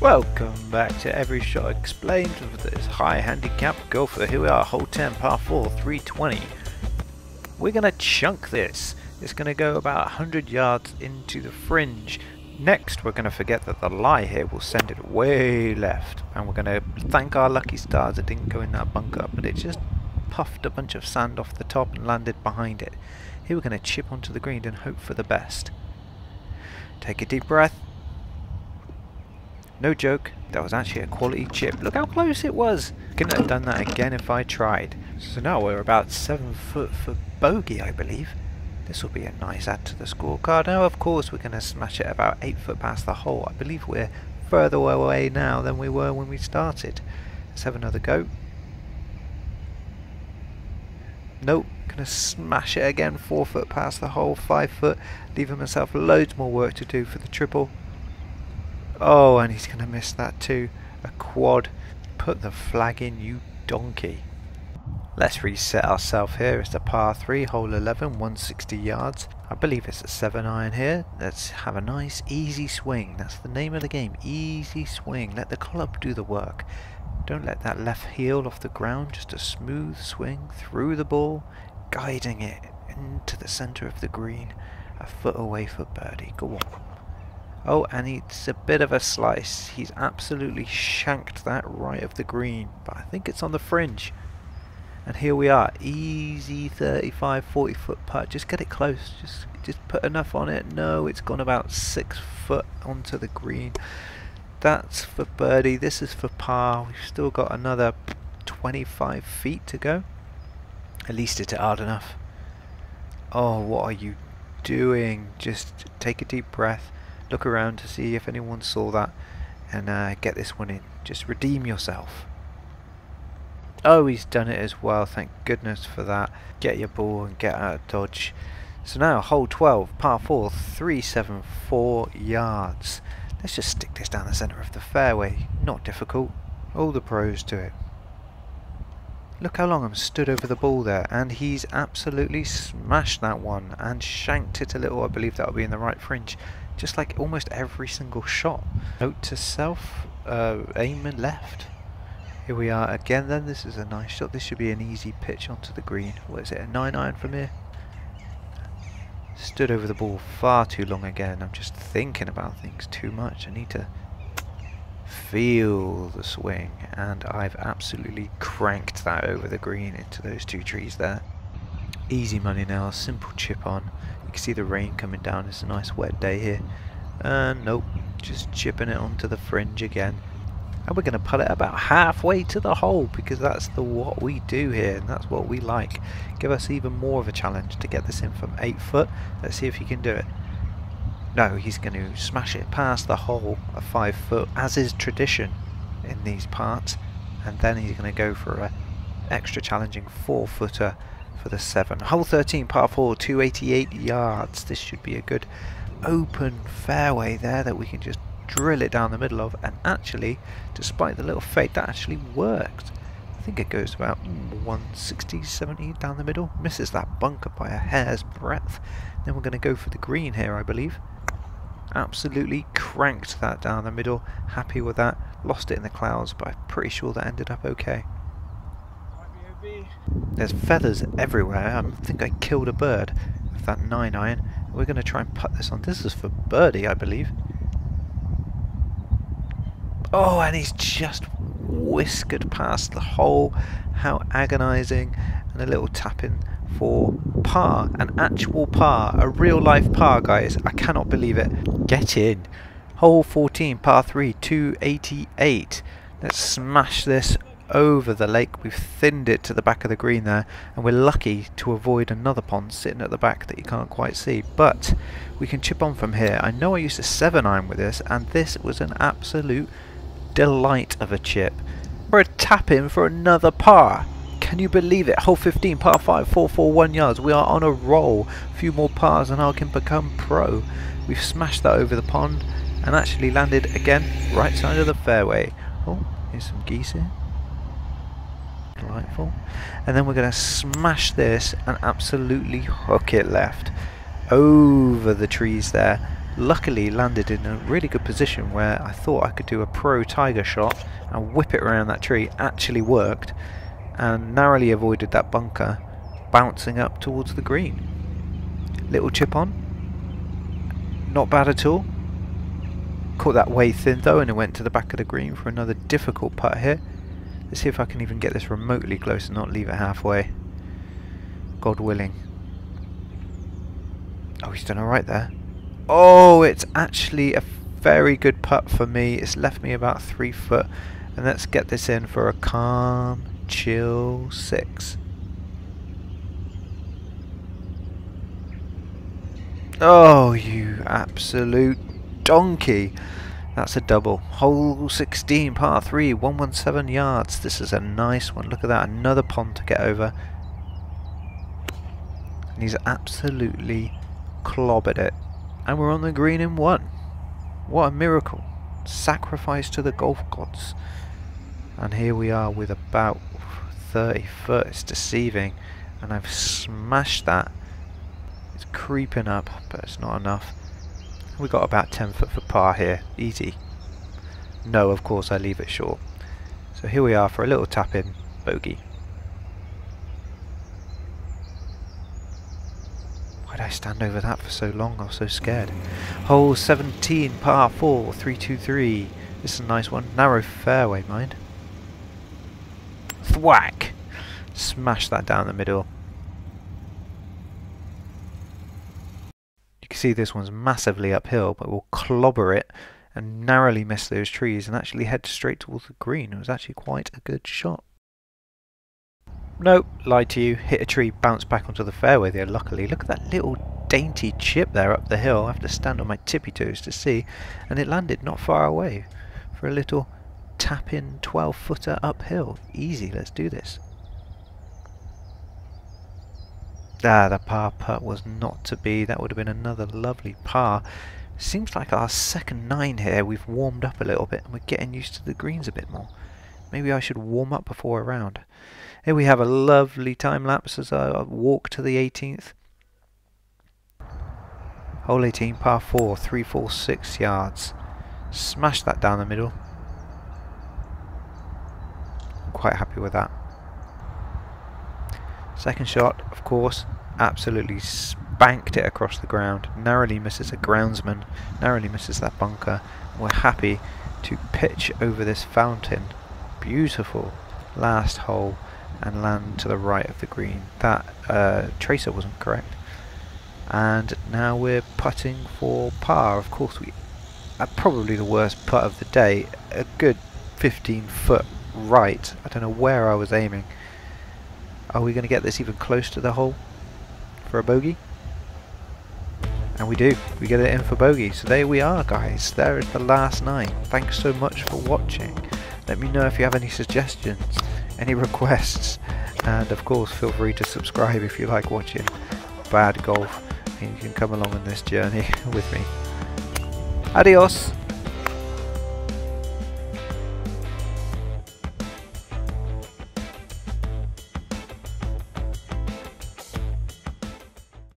Welcome back to Every Shot Explained with this high handicap golfer. Here we are, hole 10, par 4, 320. We're going to chunk this. It's going to go about 100 yards into the fringe. Next, we're going to forget that the lie here will send it way left. And we're going to thank our lucky stars it didn't go in that bunker, but it just puffed a bunch of sand off the top and landed behind it. Here we're going to chip onto the green and hope for the best. Take a deep breath. No joke, that was actually a quality chip. Look how close it was! Couldn't have done that again if I tried. So now we're about 7 foot for bogey, I believe. This will be a nice add to the scorecard. Now, of course, we're going to smash it about 8 foot past the hole. I believe we're further away now than we were when we started. Let's have another go. Nope, gonna smash it again, 4 foot past the hole, 5 foot, leaving myself loads more work to do for the triple. Oh, and he's going to miss that too. A quad. Put the flag in, you donkey. Let's reset ourselves here. It's the par 3, hole 11, 160 yards. I believe it's a 7 iron here. Let's have a nice easy swing. That's the name of the game. Easy swing. Let the club do the work. Don't let that left heel off the ground. Just a smooth swing through the ball, guiding it into the centre of the green. A foot away for birdie. Go on. Oh, and it's a bit of a slice. He's absolutely shanked that right of the green, but I think it's on the fringe. And here we are, easy 35, 40 foot putt. Just get it close, just put enough on it. No, it's gone about 6 foot onto the green. That's for birdie, this is for par. We've still got another 25 feet to go. At least it's hard enough. Oh, what are you doing? Just take a deep breath. Look around to see if anyone saw that and get this one in. Just redeem yourself. Oh, he's done it as well. Thank goodness for that. Get your ball and get out of dodge. So now hole 12, par 4, 374 yards. Let's just stick this down the centre of the fairway. Not difficult. All the pros do it. Look how long I'm stood over the ball there, and he's absolutely smashed that one and shanked it a little. I believe that'll be in the right fringe. Just like almost every single shot. Note to self, aim and left. Here we are again then. This is a nice shot. This should be an easy pitch onto the green. What is it, a 9 iron from here? Stood over the ball far too long again. I'm just thinking about things too much. I need to feel the swing, and I've absolutely cranked that over the green into those two trees there. Easy money now, simple chip on. You can see the rain coming down, it's a nice wet day here. Nope, just chipping it onto the fringe again. And we're going to pull it about halfway to the hole, because that's what we do here, and that's what we like. Give us even more of a challenge to get this in from 8 foot. Let's see if he can do it. No, he's going to smash it past the hole at 5 foot, as is tradition in these parts. And then he's going to go for an extra challenging 4 footer. For the 7. Hole 13, par 4, 288 yards. This should be a good open fairway there that we can just drill it down the middle of, and actually, despite the little fade, that actually worked. I think it goes about 160, 70 down the middle. Misses that bunker by a hair's breadth. Then we're going to go for the green here, I believe. Absolutely cranked that down the middle. Happy with that. Lost it in the clouds, but I'm pretty sure that ended up okay. There's feathers everywhere. I think I killed a bird with that 9 iron. We're going to try and putt this on. This is for birdie, I believe. Oh, and he's just whiskered past the hole. How agonising. And a little tap in for par. An actual par. A real life par, guys. I cannot believe it. Get in. Hole 14, par 3, 288. Let's smash this over the lake. We've thinned it to the back of the green there, and we're lucky to avoid another pond sitting at the back that you can't quite see, but we can chip on from here. I know I used a 7 iron with this, and this was an absolute delight of a chip. We're a tap in for another par. Can you believe it? Hole 15, par 5, 441 yards. We are on a roll. A few more pars and I can become pro. We've smashed that over the pond and actually landed again right side of the fairway. Oh, here's some geese here. Delightful. And then we're going to smash this and absolutely hook it left over the trees there. luckily landed in a really good position where I thought I could do a pro tiger shot and whip it around that tree. Actually worked, and narrowly avoided that bunker bouncing up towards the green. Little chip on, not bad at all. Caught that way thin though, and it went to the back of the green for another difficult putt here. Let's see if I can even get this remotely close and not leave it halfway, God willing. Oh, he's done alright there. Oh, it's actually a very good putt for me. It's left me about 3 foot. And let's get this in for a calm, chill six. Oh, you absolute donkey. That's a double. Hole 16, par 3, 117 yards. This is a nice one. Look at that. Another pond to get over. And he's absolutely clobbered it. And we're on the green in one. What a miracle. Sacrifice to the golf gods. And here we are with about 30 foot. It's deceiving. And I've smashed that. It's creeping up, but it's not enough. We got about 10 foot for par here. Easy. No, of course I leave it short. So here we are for a little tap in bogey. Why did I stand over that for so long? I was so scared. Hole 17, par 4, 323. This is a nice one. Narrow fairway, mind. Thwack! Smash that down the middle. You can see this one's massively uphill, but we'll clobber it and narrowly miss those trees and actually head straight towards the green. It was actually quite a good shot. Nope, lied to you. Hit a tree, bounced back onto the fairway there, luckily. Look at that little dainty chip there up the hill. I have to stand on my tippy toes to see. And it landed not far away for a little tap-in 12-footer uphill. Easy, let's do this. Ah, the par putt was not to be. That would have been another lovely par. Seems like our second nine here, we've warmed up a little bit and we're getting used to the greens a bit more. Maybe I should warm up before a round. Here we have a lovely time lapse as I walk to the 18th. Hole 18, par 4, 346 yards. Smash that down the middle. I'm quite happy with that. Second shot, of course, absolutely spanked it across the ground. Narrowly misses a groundsman, narrowly misses that bunker. We're happy to pitch over this fountain. Beautiful last hole and land to the right of the green. That tracer wasn't correct. And now we're putting for par. Of course, we are probably the worst putt of the day. A good 15 foot right. I don't know where I was aiming. Are we going to get this even close to the hole for a bogey? And we do. We get it in for bogey. So there we are, guys. There is the last nine. Thanks so much for watching. Let me know if you have any suggestions, any requests, and of course feel free to subscribe if you like watching bad golf and you can come along on this journey with me. Adios!